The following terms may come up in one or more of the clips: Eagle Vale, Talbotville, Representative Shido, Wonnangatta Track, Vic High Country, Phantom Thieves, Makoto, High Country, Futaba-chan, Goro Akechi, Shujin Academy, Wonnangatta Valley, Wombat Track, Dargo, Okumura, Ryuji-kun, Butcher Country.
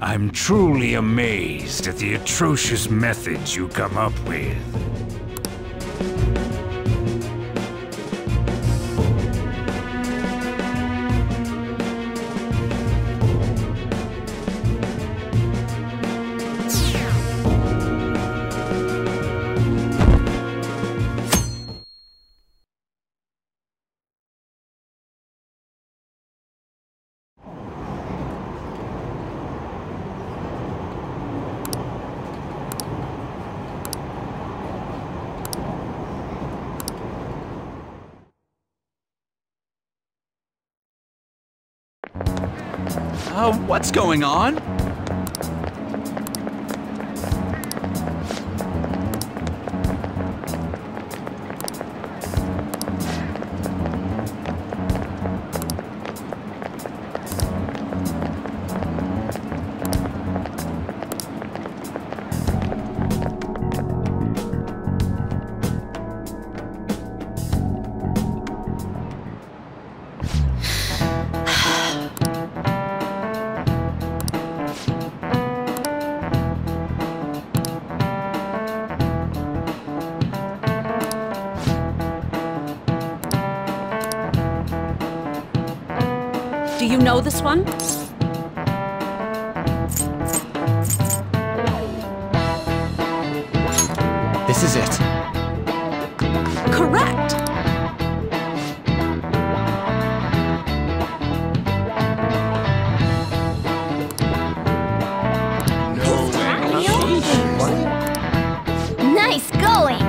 I'm truly amazed at the atrocious methods you come up with. What's going on? Know this one? This is it. Correct! No. Nice going!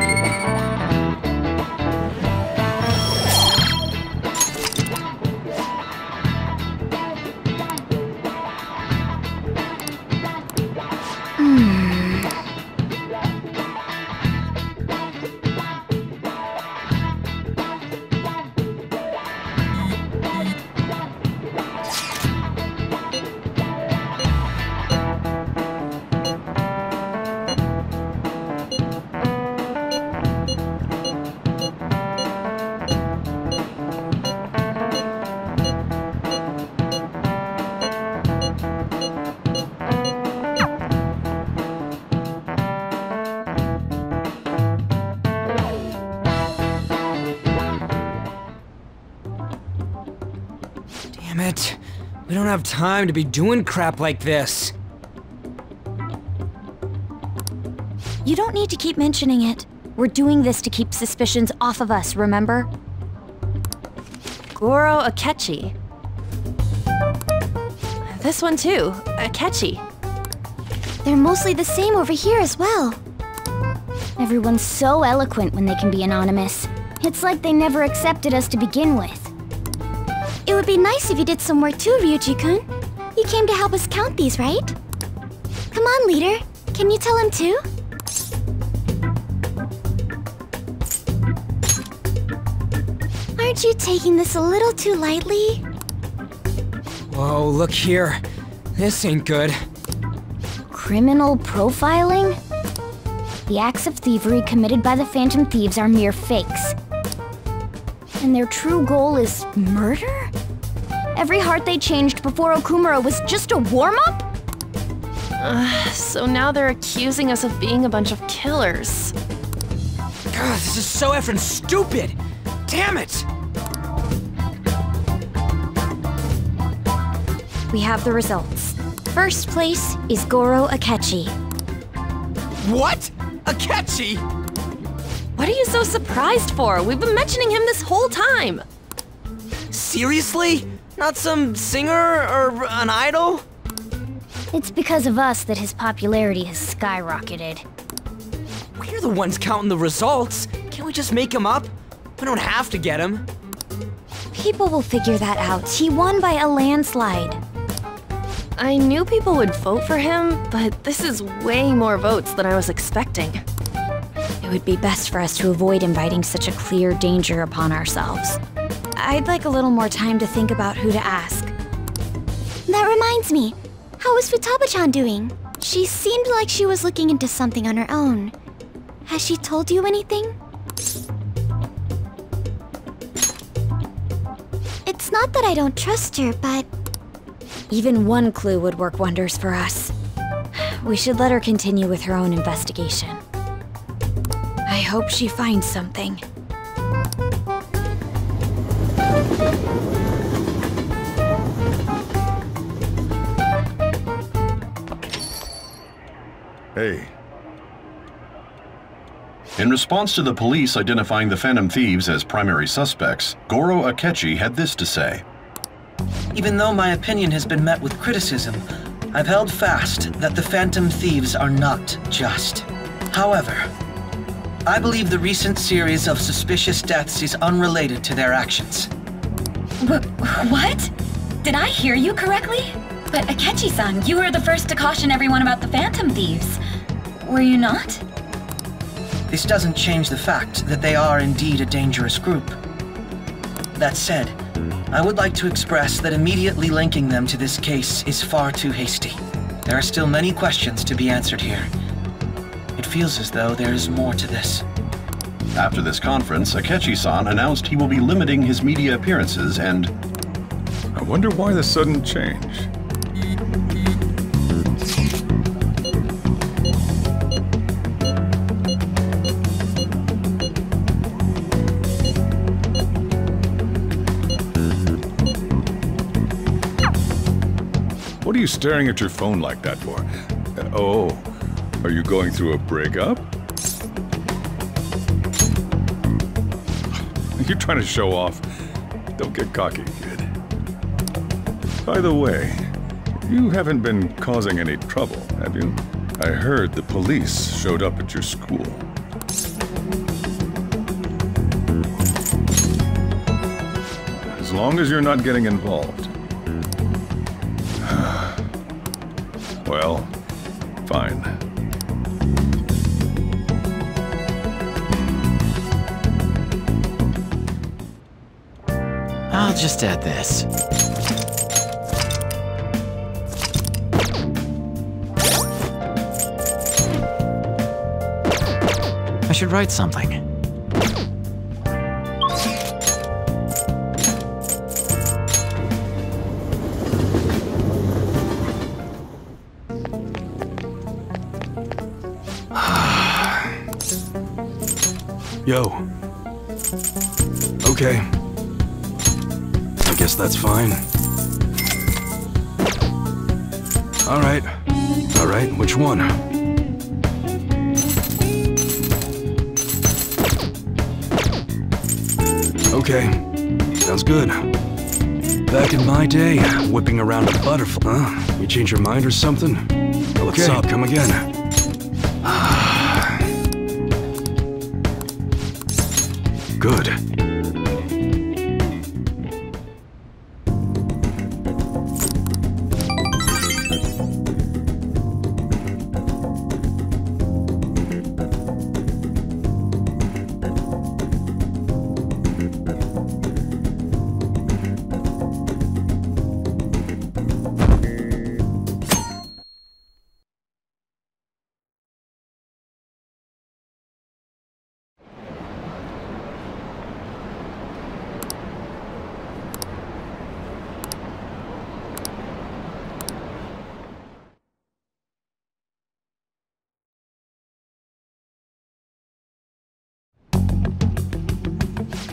I don't have time to be doing crap like this. You don't need to keep mentioning it. We're doing this to keep suspicions off of us, remember? Goro Akechi. This one too, Akechi. They're mostly the same over here as well. Everyone's so eloquent when they can be anonymous. It's like they never accepted us to begin with. It would be nice if you did some work too, Ryuji-kun. You came to help us count these, right? Come on, leader. Can you tell him too? Aren't you taking this a little too lightly? Whoa, look here. This ain't good. Criminal profiling? The acts of thievery committed by the Phantom Thieves are mere fakes. And their true goal is murder? Every heart they changed before Okumura was just a warm-up? So now they're accusing us of being a bunch of killers. God, this is so effing stupid! Damn it! We have the results. First place is Goro Akechi. What? Akechi? What are you so surprised for? We've been mentioning him this whole time! Seriously? Not some singer or an idol? It's because of us that his popularity has skyrocketed. We're the ones counting the results. Can't we just make him up? We don't have to get him. People will figure that out. He won by a landslide. I knew people would vote for him, but this is way more votes than I was expecting. It would be best for us to avoid inviting such a clear danger upon ourselves. I'd like a little more time to think about who to ask. That reminds me. How is Futaba-chan doing? She seemed like she was looking into something on her own. Has she told you anything? It's not that I don't trust her, but Even one clue would work wonders for us. We should let her continue with her own investigation. I hope she finds something. Hey. In response to the police identifying the Phantom Thieves as primary suspects, Goro Akechi had this to say. Even though my opinion has been met with criticism, I've held fast that the Phantom Thieves are not just. However, I believe the recent series of suspicious deaths is unrelated to their actions. What? Did I hear you correctly? But Akechi-san, you were the first to caution everyone about the Phantom Thieves, were you not? This doesn't change the fact that they are indeed a dangerous group. That said, I would like to express that immediately linking them to this case is far too hasty. There are still many questions to be answered here. It feels as though there is more to this. After this conference, Akechi-san announced he will be limiting his media appearances and... I wonder why the sudden change. What are you staring at your phone like that for? Oh, are you going through a breakup? Are you trying to show off? Don't get cocky, kid. By the way, you haven't been causing any trouble, have you? I heard the police showed up at your school. As long as you're not getting involved. Well, fine. I'll just add this. I should write something. Yo. Okay. I guess that's fine. Alright. Alright, which one? Okay. Sounds good. Back in my day, whipping around a butterfly. Huh? You change your mind or something? Okay. What's up? Come again. Good.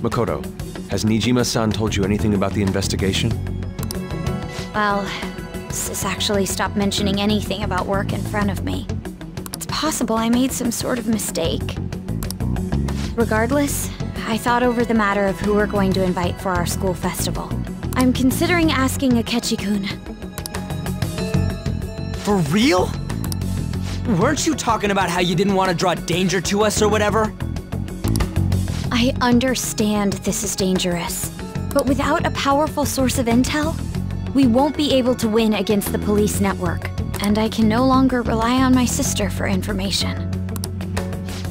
Makoto, has Nijima-san told you anything about the investigation? Well, Sis actually stopped mentioning anything about work in front of me. It's possible I made some sort of mistake. Regardless, I thought over the matter of who we're going to invite for our school festival. I'm considering asking Akechi-kun. For real? Weren't you talking about how you didn't want to draw danger to us or whatever? I understand this is dangerous, but without a powerful source of intel, we won't be able to win against the police network, and I can no longer rely on my sister for information.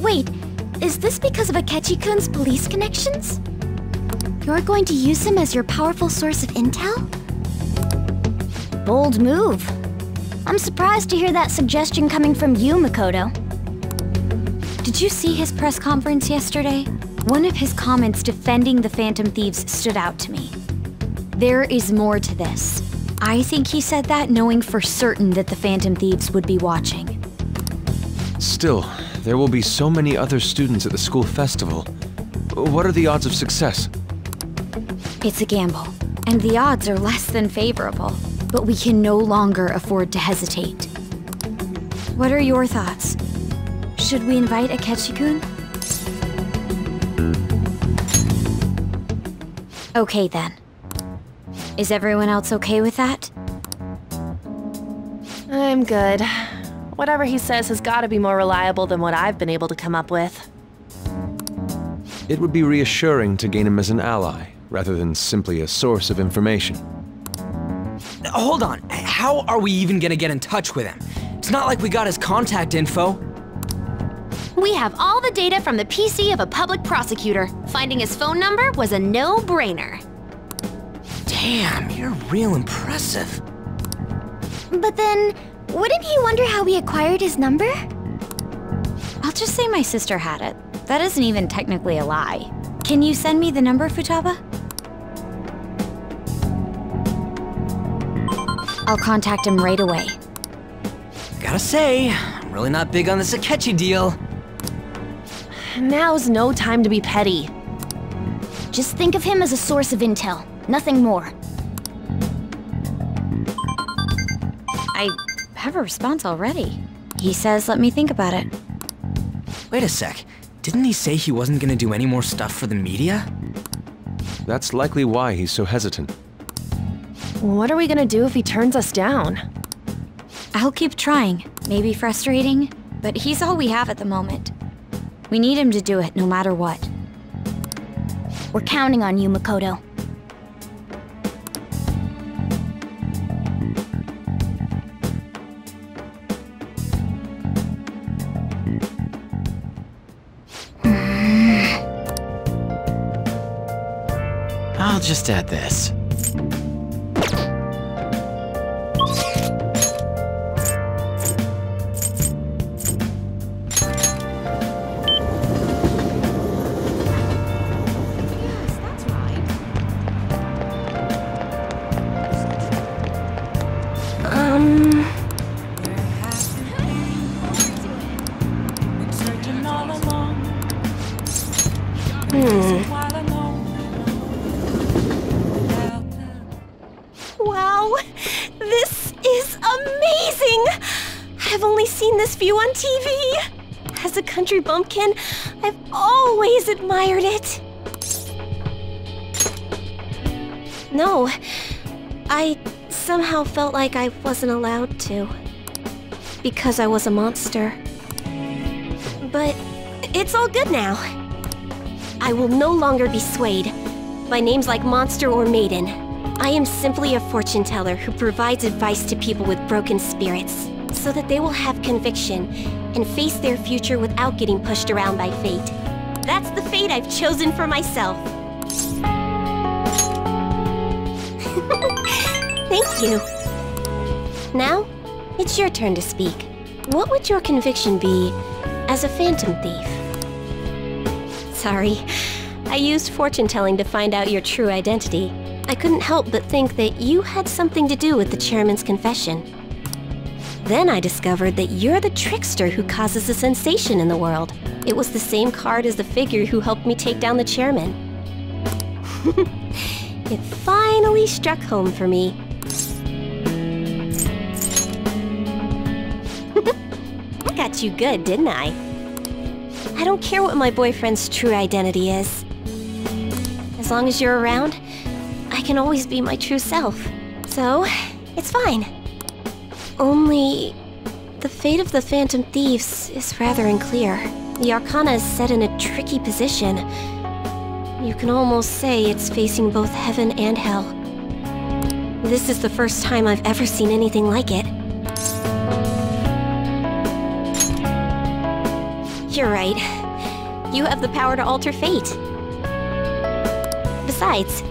Wait, is this because of Akechi-kun's police connections? You're going to use him as your powerful source of intel? Bold move. I'm surprised to hear that suggestion coming from you, Makoto. Did you see his press conference yesterday? One of his comments defending the Phantom Thieves stood out to me. There is more to this. I think he said that knowing for certain that the Phantom Thieves would be watching. Still, there will be so many other students at the school festival. What are the odds of success? It's a gamble, and the odds are less than favorable. But we can no longer afford to hesitate. What are your thoughts? Should we invite Akechi-kun? Okay then. Is everyone else okay with that? I'm good. Whatever he says has got to be more reliable than what I've been able to come up with. It would be reassuring to gain him as an ally, rather than simply a source of information. Hold on, how are we even gonna get in touch with him? It's not like we got his contact info. We have all the data from the PC of a public prosecutor. Finding his phone number was a no-brainer. Damn, you're real impressive. But then, wouldn't he wonder how we acquired his number? I'll just say my sister had it. That isn't even technically a lie. Can you send me the number, Futaba? I'll contact him right away. Gotta say, I'm really not big on this Akechi deal. Now's no time to be petty. Just think of him as a source of intel, nothing more. I have a response already. He says, let me think about it. Wait a sec. Didn't he say he wasn't gonna do any more stuff for the media? That's likely why he's so hesitant. What are we gonna do if he turns us down? I'll keep trying. Maybe frustrating, but he's all we have at the moment. We need him to do it no matter what. We're counting on you, Makoto. I'll just add this. Bumpkin, I've always admired it. No, I somehow felt like I wasn't allowed to, because I was a monster. But it's all good now. I will no longer be swayed by names like monster or maiden. I am simply a fortune teller who provides advice to people with broken spirits, so that they will have conviction and face their future without getting pushed around by fate. That's the fate I've chosen for myself. Thank you. Now, it's your turn to speak. What would your conviction be as a Phantom Thief? Sorry, I used fortune-telling to find out your true identity. I couldn't help but think that you had something to do with the chairman's confession. Then I discovered that you're the trickster who causes a sensation in the world. It was the same card as the figure who helped me take down the chairman. It finally struck home for me. I got you good, didn't I? I don't care what my boyfriend's true identity is. As long as you're around, I can always be my true self. So, it's fine. Only, the fate of the Phantom Thieves is rather unclear. The Arcana is set in a tricky position. You can almost say it's facing both heaven and hell. This is the first time I've ever seen anything like it. You're right. You have the power to alter fate. Besides,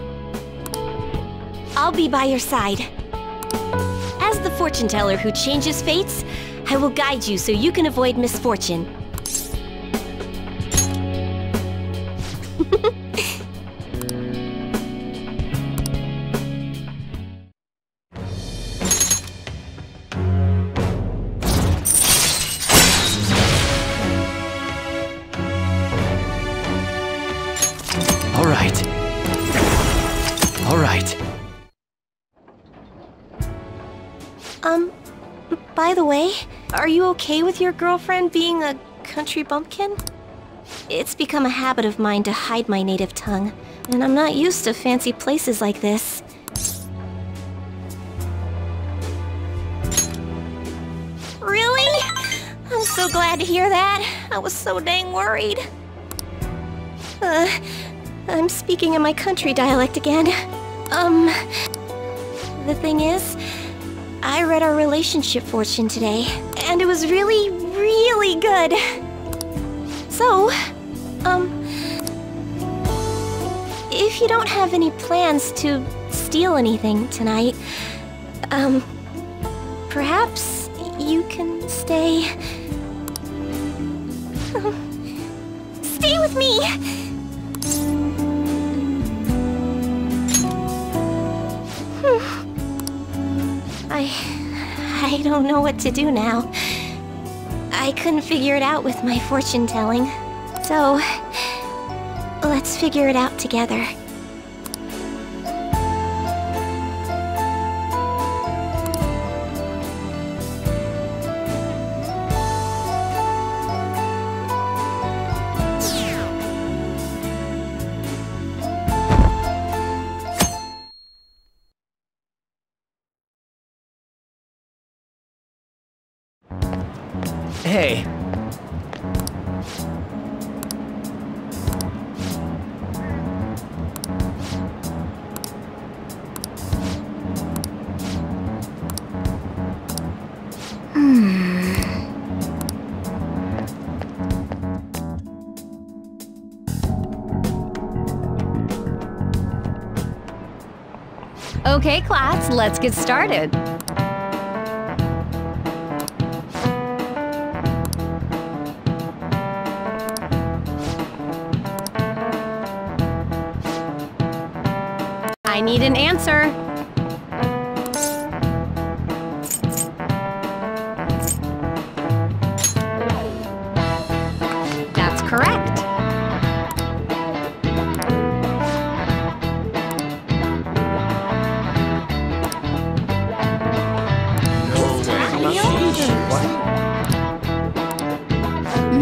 I'll be by your side. As the fortune teller who changes fates, I will guide you so you can avoid misfortune. By the way, are you okay with your girlfriend being a country bumpkin? It's become a habit of mine to hide my native tongue, and I'm not used to fancy places like this. Really? I'm so glad to hear that. I was so dang worried. I'm speaking in my country dialect again. The thing is, I read our relationship fortune today, and it was really, really good. So, if you don't have any plans to steal anything tonight, perhaps you can stay... stay with me! I don't know what to do now. I couldn't figure it out with my fortune-telling. So, let's figure it out together. Hey. Okay, class, let's get started. I need an answer. That's correct.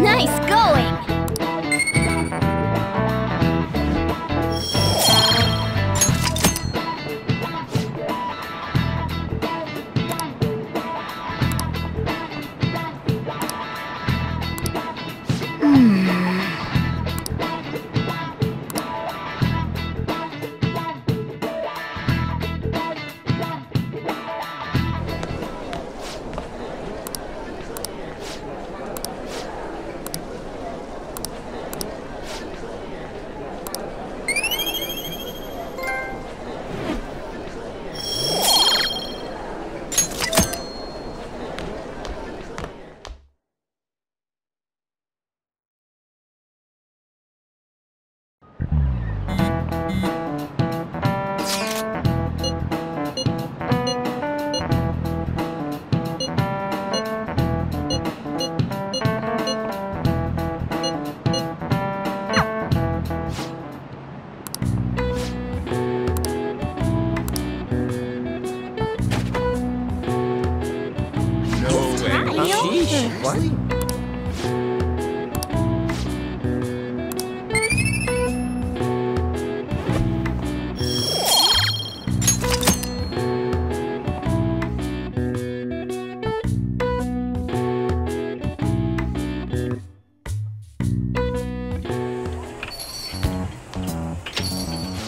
Nice going.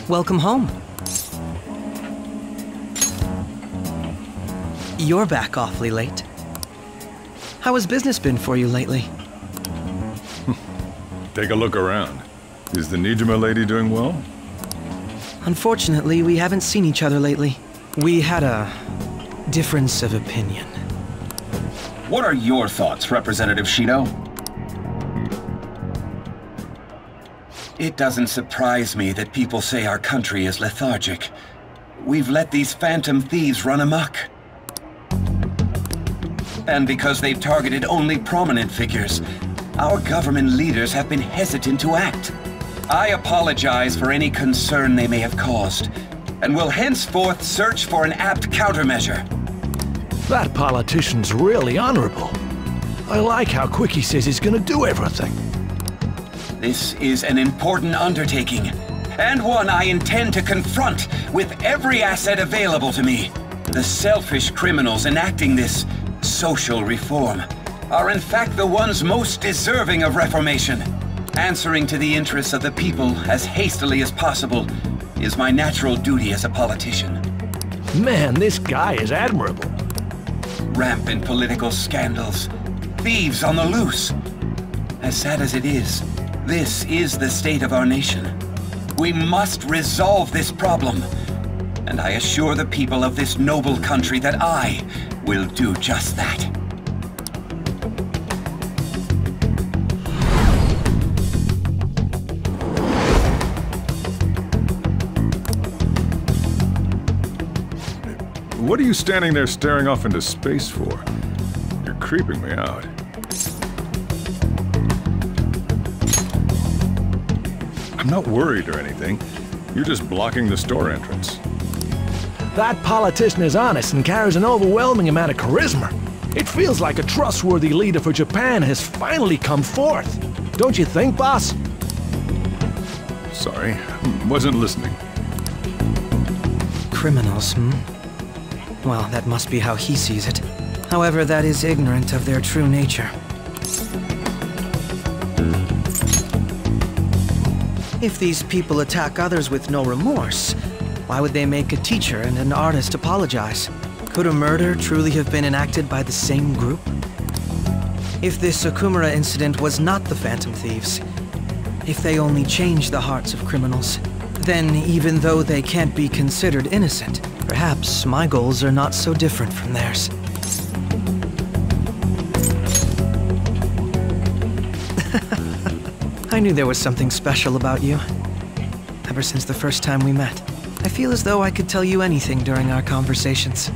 Welcome home. You're back awfully late. How has business been for you lately? Take a look around. Is the Nijima lady doing well? Unfortunately, we haven't seen each other lately. We had a difference of opinion. What are your thoughts, Representative Shido? It doesn't surprise me that people say our country is lethargic. We've let these Phantom Thieves run amok. And because they've targeted only prominent figures, our government leaders have been hesitant to act. I apologize for any concern they may have caused, and will henceforth search for an apt countermeasure. That politician's really honorable. I like how quick he says he's gonna do everything. This is an important undertaking, and one I intend to confront with every asset available to me. The selfish criminals enacting this social reform are in fact the ones most deserving of reformation. Answering to the interests of the people as hastily as possible is my natural duty as a politician. Man, this guy is admirable. Rampant political scandals, thieves on the loose. As sad as it is, this is the state of our nation. We must resolve this problem, and I assure the people of this noble country that I will do just that. What are you standing there staring off into space for? You're creeping me out. I'm not worried or anything. You're just blocking the store entrance. That politician is honest and carries an overwhelming amount of charisma. It feels like a trustworthy leader for Japan has finally come forth. Don't you think, boss? Sorry, wasn't listening. Criminals, Well, that must be how he sees it. However, that is ignorant of their true nature. If these people attack others with no remorse, why would they make a teacher and an artist apologize? Could a murder truly have been enacted by the same group? If this Okumura incident was not the Phantom Thieves, if they only change the hearts of criminals, then even though they can't be considered innocent, perhaps my goals are not so different from theirs. I knew there was something special about you, ever since the first time we met. I feel as though I could tell you anything during our conversations.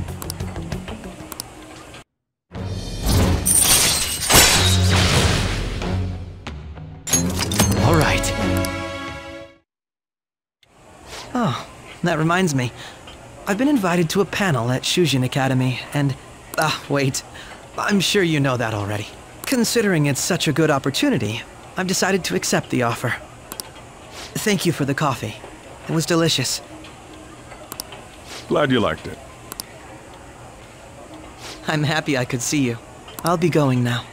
All right. Oh, that reminds me. I've been invited to a panel at Shujin Academy, and... Ah, wait. I'm sure you know that already. Considering it's such a good opportunity, I've decided to accept the offer. Thank you for the coffee. It was delicious. Glad you liked it. I'm happy I could see you. I'll be going now.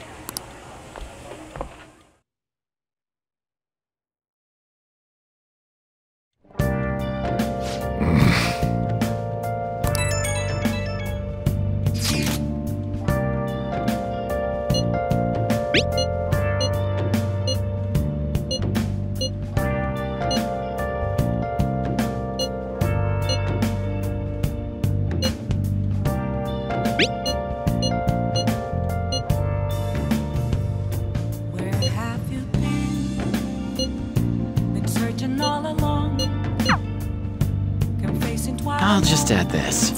I'll just add this.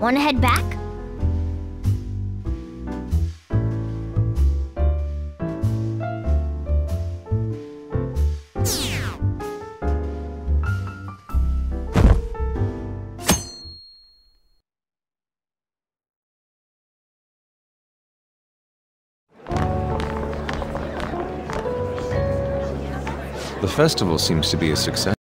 Wanna head back? The festival seems to be a success.